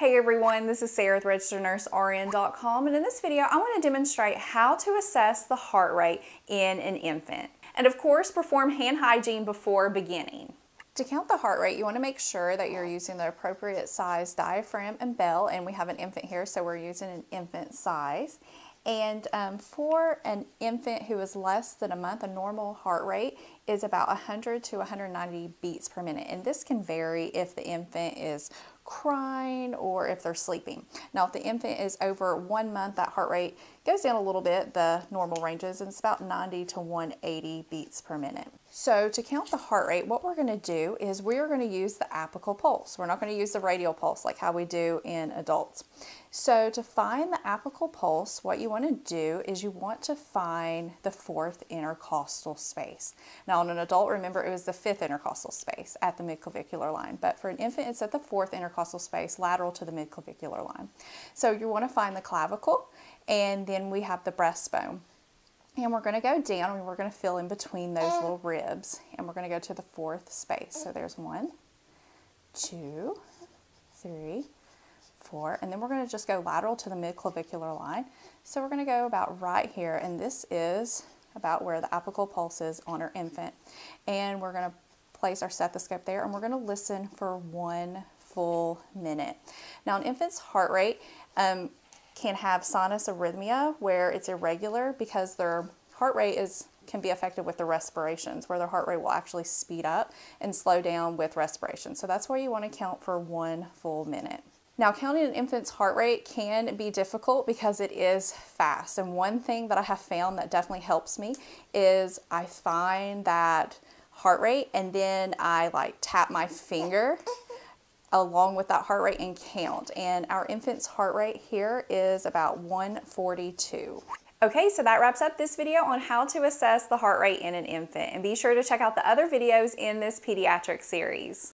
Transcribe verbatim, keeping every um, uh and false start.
Hey everyone, this is Sarah with Registered Nurse R N dot com, and in this video I want to demonstrate how to assess the heart rate in an infant. And of course, perform hand hygiene before beginning. To count the heart rate, you want to make sure that you're using the appropriate size diaphragm and bell, and we have an infant here, so we're using an infant size. And um, for an infant who is less than a month, a normal heart rate is about one hundred to one hundred ninety beats per minute. And this can vary if the infant is crying or if they're sleeping. Now, if the infant is over one month, that heart rate goes down a little bit, the normal ranges, and it's about ninety to one hundred eighty beats per minute. So to count the heart rate, what we're going to do is we're going to use the apical pulse. We're not going to use the radial pulse like how we do in adults. So to find the apical pulse, what you want to do is you want to find the fourth intercostal space. Now, in an adult, remember, it was the fifth intercostal space at the midclavicular line, but for an infant, it's at the fourth intercostal space lateral to the midclavicular line. So you want to find the clavicle, and then we have the breastbone. And we're going to go down, and we're going to fill in between those little ribs, and we're going to go to the fourth space. So there's one, two, three, four, and then we're going to just go lateral to the midclavicular line. So we're going to go about right here, and this is about where the apical pulse is on our infant. And we're going to place our stethoscope there, and we're going to listen for one full minute. Now, an infant's heart rate um, can have sinus arrhythmia, where it's irregular because their heart rate is can be affected with the respirations, where their heart rate will actually speed up and slow down with respiration. So that's where you want to count for one full minute. Now, counting an infant's heart rate can be difficult because it is fast. And one thing that I have found that definitely helps me is I find that heart rate, and then I like tap my finger along with that heart rate and count. And our infant's heart rate here is about one forty-two. Okay, so that wraps up this video on how to assess the heart rate in an infant. And be sure to check out the other videos in this pediatric series.